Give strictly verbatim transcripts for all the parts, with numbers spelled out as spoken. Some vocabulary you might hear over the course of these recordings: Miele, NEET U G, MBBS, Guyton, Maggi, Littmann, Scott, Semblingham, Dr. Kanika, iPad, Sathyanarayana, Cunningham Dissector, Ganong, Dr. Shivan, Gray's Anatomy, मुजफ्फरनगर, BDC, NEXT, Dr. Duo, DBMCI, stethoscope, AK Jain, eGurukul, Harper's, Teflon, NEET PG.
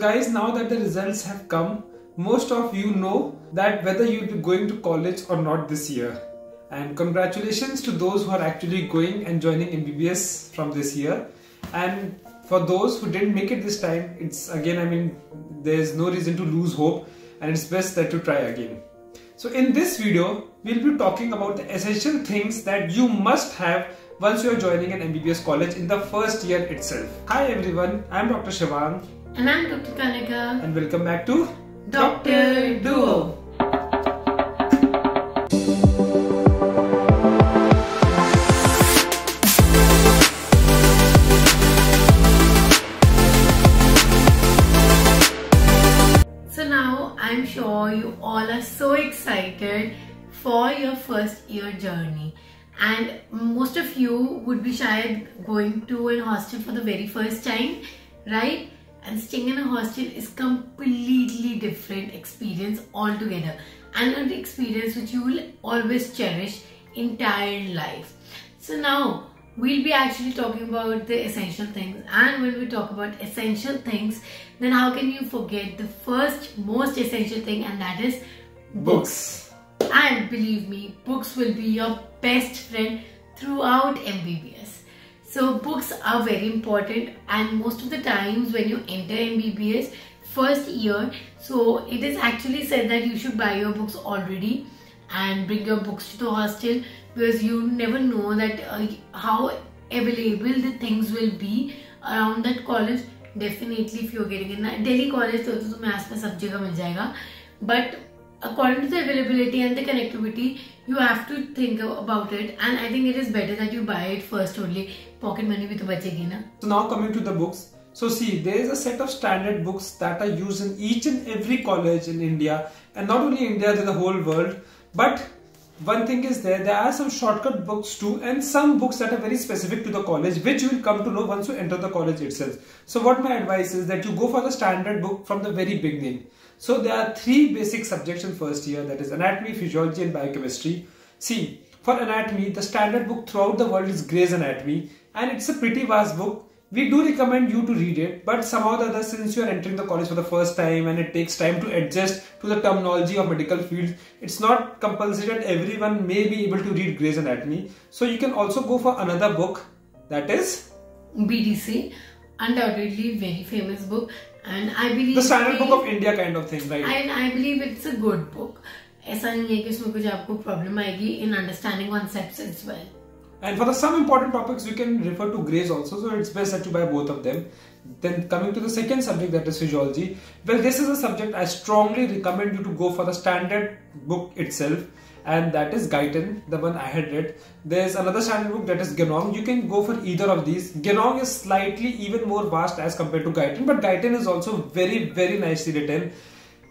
So guys, now that the results have come, most of you know that whether you'll be going to college or not this year. And congratulations to those who are actually going and joining M B B S from this year. And for those who didn't make it this time, it's again, I mean, there's no reason to lose hope, and it's best that you try again. So in this video, we'll be talking about the essential things that you must have once you are joining an M B B S college in the first year itself. Hi everyone, I'm Doctor Shivan. And I'm Doctor Kanika. And welcome back to Doctor Duo. I'm sure you all are so excited for your first year journey, and most of you would be shayad going to a hostel for the very first time, right? And staying in a hostel is completely different experience altogether, and an experience which you will always cherish entire life. So now we'll be actually talking about the essential things, and when we talk about essential things, then how can you forget the first most essential thing, and that is books. books. And believe me, books will be your best friend throughout M B B S. So books are very important, and most of the times when you enter M B B S first year, so it is actually said that you should buy your books already and bring your books to the hostel, because you never know that uh, how available the things will be around that college. Definitely if you are getting in a Delhi college, so you will get, but according to the availability and the connectivity, you have to think about it, and I think it is better that you buy it first only. Pocket money bhi to bachegi na. So now coming to the books. So see, there is a set of standard books that are used in each and every college in India, and not only India, in the whole world. But one thing is there, there are some shortcut books too, and some books that are very specific to the college, which you will come to know once you enter the college itself. So what my advice is that you go for the standard book from the very beginning. So there are three basic subjects in first year, that is anatomy, physiology and biochemistry. See, for anatomy, the standard book throughout the world is Gray's Anatomy, and it's a pretty vast book. We do recommend you to read it, but somehow the other, since you are entering the college for the first time and it takes time to adjust to the terminology of medical fields, it's not compulsory that everyone may be able to read Gray's Anatomy. So you can also go for another book, that is B D C, undoubtedly very famous book, and I believe the standard book of India kind of thing, right? And I believe it's a good book. ऐसा नहीं है कि इसमें कुछ आपको problem आएगी in understanding concepts as well. And for the some important topics, you can refer to Gray's also, so it's best that you buy both of them. Then coming to the second subject, that is physiology. Well, this is a subject I strongly recommend you to go for the standard book itself, and that is Guyton, the one I had read. There's another standard book, that is Ganong. You can go for either of these. Ganong is slightly even more vast as compared to Guyton, but Guyton is also very, very nicely written.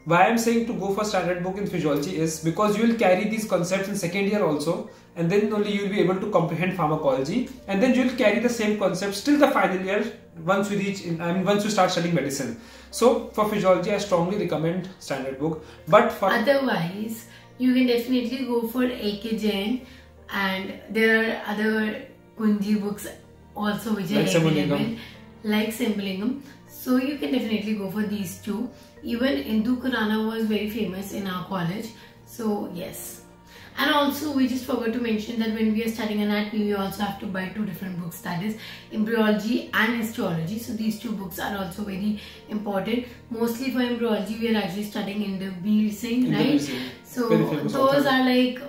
Why I'm saying to go for standard book in physiology is because you will carry these concepts in second year also, and then only you will be able to comprehend pharmacology, and then you will carry the same concepts till the final year once you reach in, I mean once you start studying medicine. So for physiology I strongly recommend standard book, but for otherwise you can definitely go for A K Jain, and there are other Kunji books also which are available, like Semblingham. So you can definitely go for these two. Even Hindu Kurana was very famous in our college. So yes. And also we just forgot to mention that when we are studying anatomy, we also have to buy two different books, that is embryology and histology. So these two books are also very important. Mostly for embryology, we are actually studying in the B D C, right? So those are like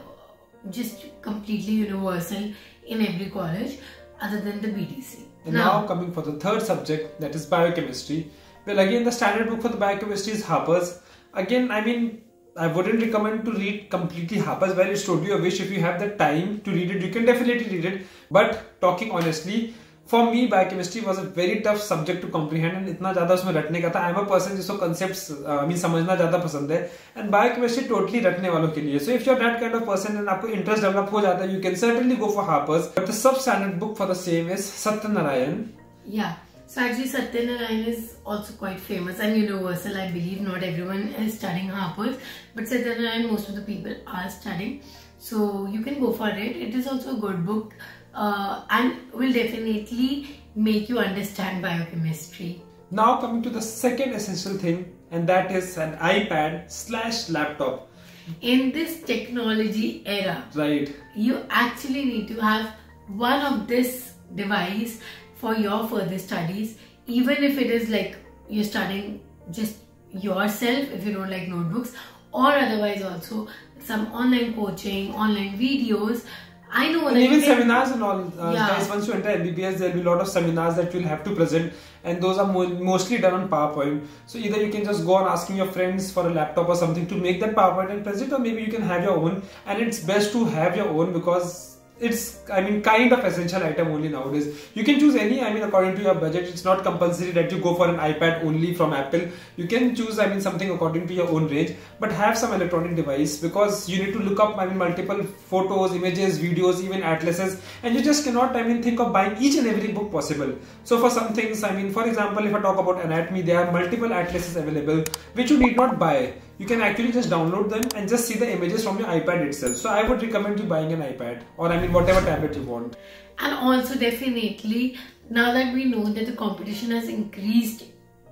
just completely universal in every college other than the B D C. And now, now coming for the third subject, that is biochemistry. Well, again the standard book for the biochemistry is Harper's. Again, I mean, I wouldn't recommend to read completely Harper's. Well, it's totally your wish. If you have the time to read it, you can definitely read it. But talking honestly, for me biochemistry was a very tough subject to comprehend, and itna zyada usme ratne ka tha. I'm a person jisko concepts uh, I mean samajhna zyada pasand hai, and biochemistry totally ratne walon ke liye. So if you're that kind of person and aapko interest develop ho jata, you can certainly go for Harper's. But the substandard book for the same is Sathyanarayana. Yeah. So actually Sathyanarayana is also quite famous and universal, I believe. Not everyone is studying Harper's, but Sathyanarayana most of the people are studying. So you can go for it. It is also a good book uh, and will definitely make you understand biochemistry. Now coming to the second essential thing, and that is an iPad slash laptop. In this technology era, right, you actually need to have one of this device for your further studies, even if it is like you're studying just yourself, if you don't like notebooks, or otherwise also some online coaching, online videos. I know and that even seminars and all uh, yeah. guys, once you enter M B B S, there will be a lot of seminars that you'll have to present, and those are mo mostly done on PowerPoint. So either you can just go on asking your friends for a laptop or something to make that PowerPoint and present, or maybe you can have your own, and it's best to have your own because it's, I mean, kind of essential item only nowadays. You can choose any, I mean, according to your budget. It's not compulsory that you go for an iPad only from Apple. You can choose, I mean, something according to your own range, but have some electronic device because you need to look up, I mean, multiple photos, images, videos, even atlases, and you just cannot, I mean, think of buying each and every book possible. So for some things, I mean, for example, if I talk about anatomy, there are multiple atlases available which you need not buy. You can actually just download them and just see the images from your iPad itself. So I would recommend you buying an iPad, or I mean whatever tablet you want. And also definitely, now that we know that the competition has increased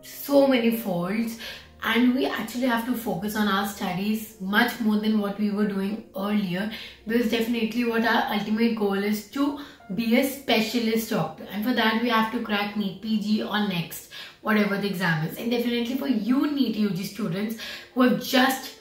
so many folds, and we actually have to focus on our studies much more than what we were doing earlier, because definitely what our ultimate goal is to be a specialist doctor, and for that we have to crack NEET P G or NEXT, whatever the exam is. And definitely for you NEET U G students who have just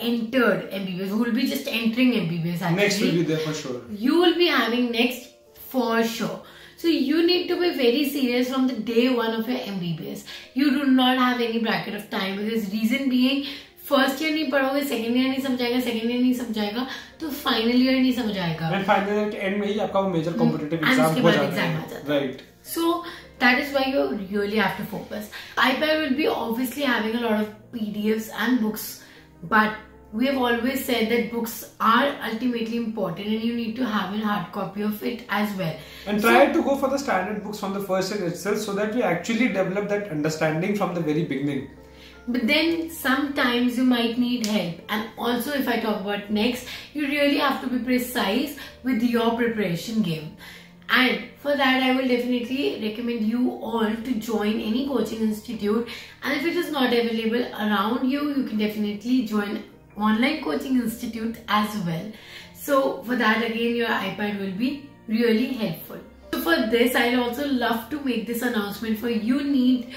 entered M B B S, who will be just entering M B B S actually, NEXT will be there for sure. You will be having NEXT for sure. So you need to be very serious from the day one of your M B B S. You do not have any bracket of time, because reason being, first year नहीं पढ़ोगे, second year नहीं समझाएगा, second year नहीं समझाएगा, तो final year नहीं समझाएगा. And final year के end में ही आपका वो major competitive exam हो जाता है. Right. So that is why you really have to focus. iPad will be obviously having a lot of P D Fs and books, but we have always said that books are ultimately important, and you need to have a hard copy of it as well. And so, try to go for the standard books from the first year itself, so that you actually develop that understanding from the very beginning. But then sometimes you might need help, and also if I talk about next, you really have to be precise with your preparation game. And for that, I will definitely recommend you all to join any coaching institute, and if it is not available around you, you can definitely join online coaching institute as well. So for that again, your iPad will be really helpful. So for this, I'd also love to make this announcement for you NEET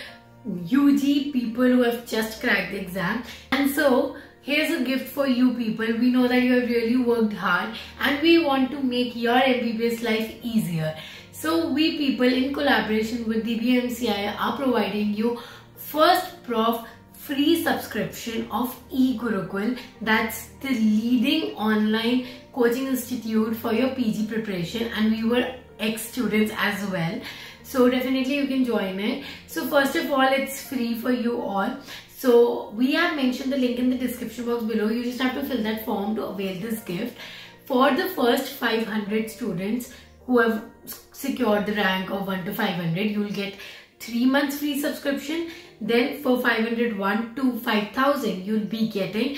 U G people who have just cracked the exam. And so here's a gift for you people. We know that you have really worked hard, and we want to make your M B B S life easier. So we people in collaboration with D B M C I are providing you first prof free subscription of eGurukul. That's the leading online coaching institute for your P G preparation, and we were ex-students as well. So definitely you can join it. So first of all, it's free for you all. So we have mentioned the link in the description box below. You just have to fill that form to avail this gift for the first five hundred students who have secured the rank of one to five hundred. You will get three months free subscription. Then for five hundred one to five thousand, you'll be getting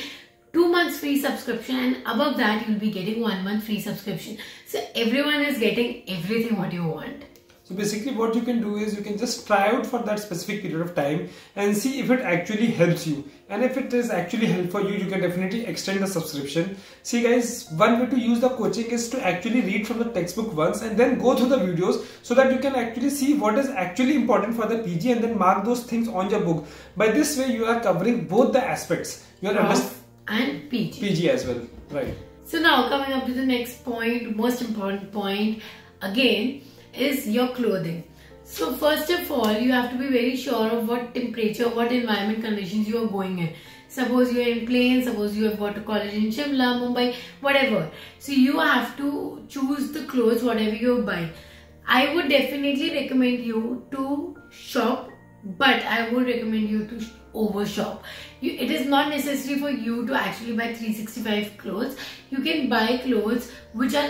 two months free subscription, and above that you'll be getting one month free subscription. So everyone is getting everything what you want. So basically what you can do is you can just try out for that specific period of time and see if it actually helps you, and if it is actually helpful for you, you can definitely extend the subscription. See guys, one way to use the coaching is to actually read from the textbook once and then go through the videos, so that you can actually see what is actually important for the P G and then mark those things on your book. By this way you are covering both the aspects, your prof and P G as well, right? So now coming up to the next point, most important point again, is your clothing. So first of all, you have to be very sure of what temperature, what environment conditions you are going in. Suppose you are in plains, suppose you have got to college in Shimla, Mumbai, whatever. So you have to choose the clothes whatever you buy. I would definitely recommend you to shop, but I would recommend you to over shop. You, it is not necessary for you to actually buy three sixty-five clothes. You can buy clothes which are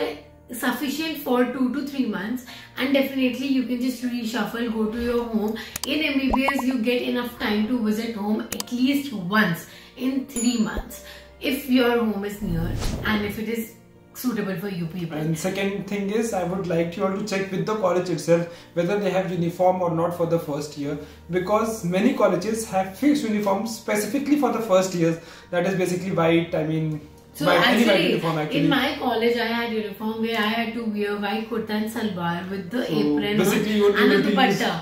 sufficient for two to three months, and definitely you can just reshuffle, go to your home. In M B B S, you get enough time to visit home at least once in three months if your home is near, and if it is suitable for you people. And second thing is, I would like you all to check with the college itself whether they have uniform or not for the first year, because many colleges have fixed uniforms specifically for the first years. That is basically white, I mean So by actually, uniform, actually, in my college I had uniform where I had to wear white kurta and salwar with the so apron and the dupatta.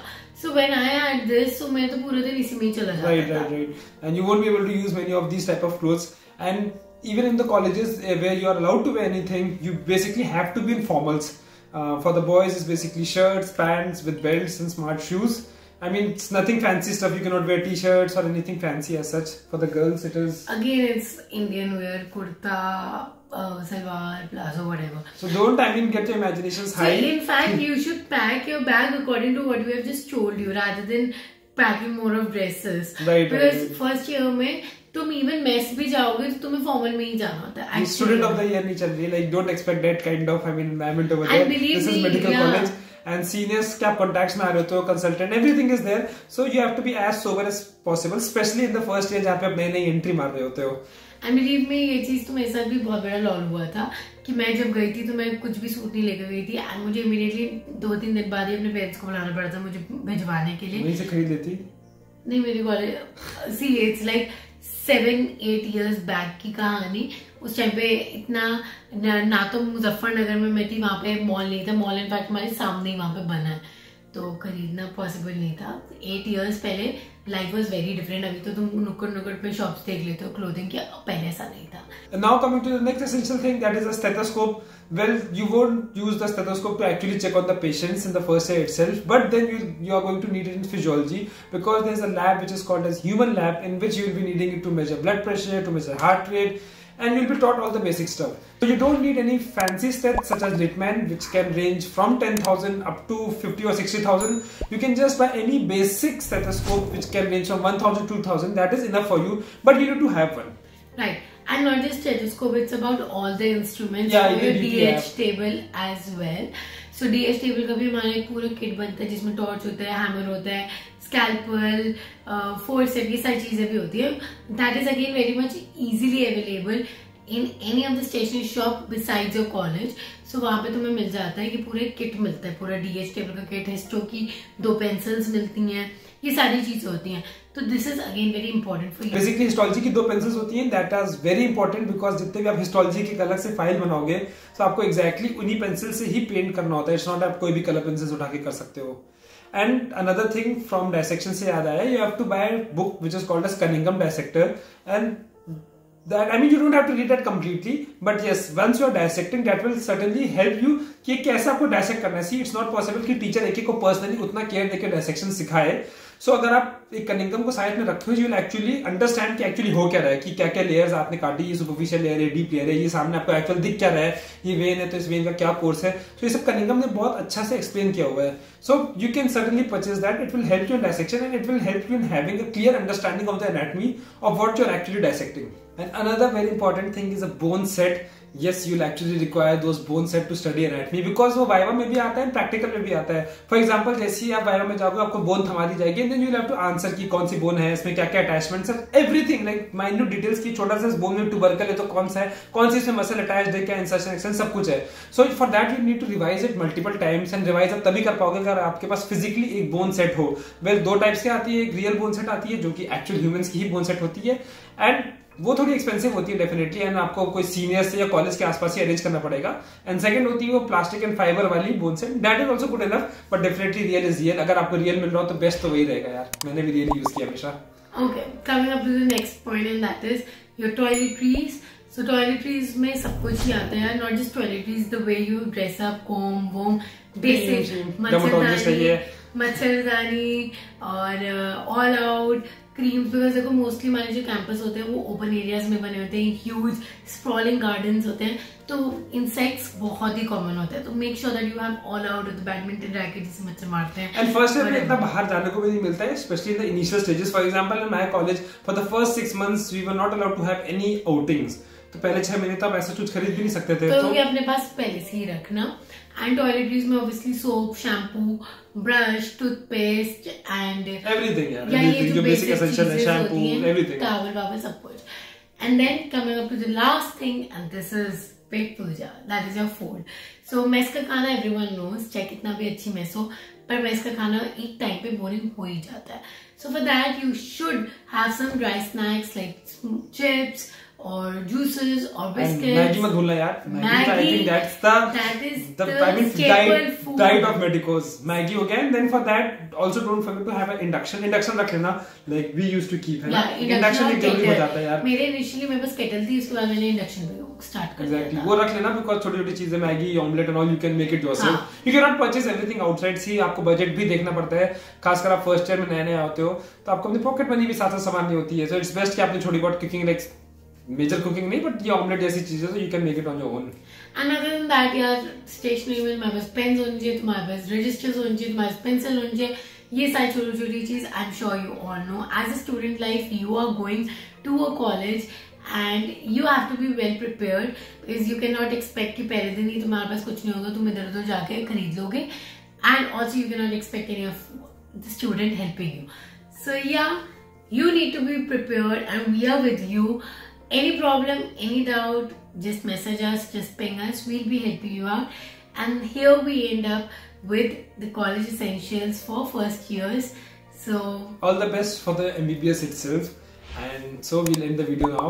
So when I had this, so I was using it all day. Right, right, right. And you won't be able to use many of these type of clothes. And even in the colleges where you are allowed to wear anything, you basically have to be in formals. Uh, for the boys, it's basically shirts, pants with belts and smart shoes. I mean, it's nothing fancy stuff. You cannot wear t-shirts or anything fancy as such. For the girls, it is... Again, it's Indian wear, kurta, uh, salwar, plazo, whatever. So don't, I mean, get your imaginations high. So in fact, you should pack your bag according to what we have just told you, rather than packing more of dresses. Right. Because right. first year, mein, तुम even mess भी जाओगे तो तुम्हें formal में ही जाना होता है. Student of the year नहीं चल रही. Like, don't expect that kind of, I mean, environment over there. I believe this is medical yeah. college. And seniors, क्या contacts में आ रहे हो, consultant, everything is there. So you have to be as sober as possible, especially in the first year जहाँ पे आप नई नई entry मार रहे होते हो. And believe me, ये चीज़ तो मेरे साथ भी बहुत बड़ा लॉल हुआ था कि मैं जब गई थी तो मैं कुछ भी सूट नहीं लेकर गई थी. And मुझे immediately दो तीन दिन बाद ही अपने parents को बुलाना पड़ा था मुझे भेजवाने के लिए. वहीं से खरीद लेती? नहीं मेरी college. See, it's like seven eight years back की कहानी. उस टाइम पे इतना ना तो मुजफ्फरनगर में मैं थी, वहाँ पे मॉल नहीं था. मॉल इनफैक्ट हमारे सामने ही वहाँ पे बना है, तो खरीदना पॉसिबल नहीं था. एट इयर्स पहले लाइफ वाज वेरी डिफरेंट. अभी तो तुम नुक्कड़ नुक्कड़ पे शॉप्स देख लेते हो क्लोथिंग के, पहले ऐसा नहीं था. Now coming to the next essential thing, that is a stethoscope. Well, you won't use the stethoscope to actually check on the patients in the first year itself, but then you you are going to need it in physiology, because there is a lab which is called as human lab, in which you will be needing it to measure blood pressure, to measure heart rate. And you'll be taught all the basic stuff. So you don't need any fancy stats such as Littmann, which can range from ten thousand up to fifty or sixty thousand. You can just buy any basic stethoscope which can range from one thousand to two thousand. That is enough for you, but you need to have one. Right. And not just stethoscope, it's about all the instruments. Yeah, so your D H table as well. So D H table का भी हमारा एक पूरा kit बनता है जिसमें torch होता है, hammer होता है, scalpel, uh, forceps, ये सारी चीजें भी होती हैं. That is again very much easily available in any of the stationery shop besides your college. So वहाँ पे तुम्हें मिल जाता है कि पूरे kit मिलता है, पूरा D H table का kit, histo की दो pencils मिलती हैं, ये सारी चीजें होती हैं. So this is again very important for you. Basically histology की दो pencils होती हैं, that is very important because जितने भी आप histology की अलग से file बनाओगे, तो आपको exactly उन्हीं pencil से ही paint करना होता है. It's not आप कोई भी color pencils उठा के कर सकते हो. And another thing from dissection से याद आया, you have to buy a book which is called as Cunningham Dissector, and that, I mean, you don't have to read that completely, but yes, once you are dissecting, that will certainly help you कि कैसे आपको dissect करना है. See, it's not possible कि teacher एक-एक को personally उतना care देके dissection सिखाए. So अगर आप एक कनिंगम को साइड में रखते हो, you will actually understand कि actually हो क्या रहा है, कि क्या-क्या layers आपने काटी. ये superficial layer है, deep layer है, ये सामने आपको actual दिख क्या रहा है, ये vein है तो इस vein का क्या course है. So ये सब कनिंगम ने बहुत अच्छा से explain किया हुआ है. So you can certainly purchase that. It will help you in dissection and it will help you in having a clear understanding of the anatomy of what you are actually dissecting. And another very important thing is a bone set. Yes, you'll actually require those bone set to study anatomy because वो viva में भी आता है, practical में भी आता है. For example, जैसे ही आप वाइवा में जाओगे, आपको bone थमा दी जाएगी, and then you'll have to answer कि कौन सी bone है, इसमें क्या क्या attachments हैं, everything like minute details की छोटा सा bone में tubercle है तो कौन सा है, कौन सी इसमें muscle attached है, क्या insertion extension, सब कुछ है. So for that you need to revise it multiple times and revise आप तभी कर पाओगे अगर आपके पास physically एक bone set हो. Well, दो types की आती है, एक real bone set आती है जो कि actual humans की ही bone set होती है, and वो थोड़ी एक्सपेंसिव होती है डेफिनेटली, एंड आपको कोई सीनियर से या कॉलेज के आसपास ही अरेंज करना पड़ेगा. एंड सेकंड होती है वो प्लास्टिक एंड फाइबर वाली bone set, that is also good enough, but definitely real is real. अगर आपको रियल मिल रहा हो तो बेस्ट तो वही रहेगा यार. मैंने भी रियल यूज किया हमेशा. Okay, coming up to the next point and that is your toiletries. So toiletries में सब कुछ ही आता है, not just toiletries, the way you dress up, com वोम, बेसिक मच्छरदानी मच्छरदानी और ऑल आउट क्रीम्स. बिकॉज देखो मोस्टली हमारे जो कैंपस होते हैं वो ओपन एरियाज में बने होते हैं, ह्यूज स्प्रॉलिंग गार्डन्स होते हैं, तो इंसेक्ट्स बहुत ही कॉमन होते हैं. तो make sure that you have all out the badminton racket जिससे मच्छर मारते हैं. एंड फर्स्ट ईयर में इतना बाहर जाने को भी नहीं मिलता है, specially in the initial stages. For example in my college for the first six months we were not allowed to have any outings. तो पहले छह महीने तक ऐसा कुछ खरीद भी नहीं सकते थे, तो ये अपने पास पहले से ही रखना. एंड टॉयलेटरीज में obviously soap, shampoo, brush, toothpaste and everything यार, एवरीथिंग जो बेसिक एसेंशियल है, शैम्पू, एवरीथिंग, टॉवल, वापस सब कुछ. And then coming up to the last thing, and this is pet Puja, that is your food. So mess का खाना everyone knows, चाहे कितना भी अच्छी mess हो, पर mess का खाना एक टाइम पे boring हो ही जाता है. So for that you should have some dry snacks like chips or juices or biscuits. Maggi मत भूलना यार. Maggi, I think that's the that is the, the I mean, staple food. Diet of medicos. Maggi again. Then for that also don't forget to have an induction. Induction रख लेना like we used to keep है ना. Induction एक जल्दी हो जाता है यार. मेरे initially मेरे पास kettle थी, उसके बाद मैंने induction पे start कर दिया. Exactly. वो रख लेना because छोटी-छोटी चीजें Maggi, omelette and all you can make it yourself. You cannot purchase everything outside. See आपको budget भी देखना पड़ता है. खासकर आप first year में नए-नए होते हो तो आपको अपनी pocket money भी साथ-साथ संभालनी होती है. So it's best कि आपने छोटी बहुत cooking like मेजर कुकिंग नहीं बट ये ऑमलेट जैसी चीजें तो you can make it on your own. And other than that यार स्टेशनरी में तुम्हारे पास पेन्स होने चाहिए, तुम्हारे पास रजिस्टर्स होने चाहिए, तुम्हारे पास पेंसिल होने चाहिए. ये सारी छोटी छोटी चीज I am sure you all know. As a student life you are going to a college and you have to be well prepared because you can not expect कि पहले दिन ही तुम्हारे पास कुछ नहीं होगा, तुम इधर उधर जाके खरीद लोगे. And also you can not expect any of the student helping you. So yeah you need to be prepared and we are with you. Any problem, any doubt, just message us, just ping us. We'll be helping you out. And here we end up with the college essentials for first years. So all the best for the M B B S itself. And so we'll end the video now.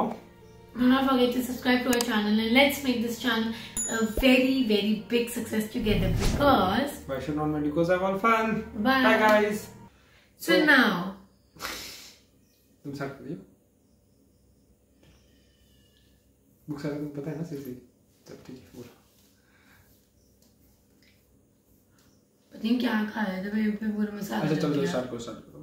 Do not forget to subscribe to our channel and let's make this channel a very very big success together because why should not medicos have all fun? Bye, bye guys. So, so now. I'm sorry for you. Book सारे को पता है ना सीधी चपटी पूरा पता नहीं क्या खाया था भाई पे पूरा मसाला. अच्छा चलो चलो साथ को साथ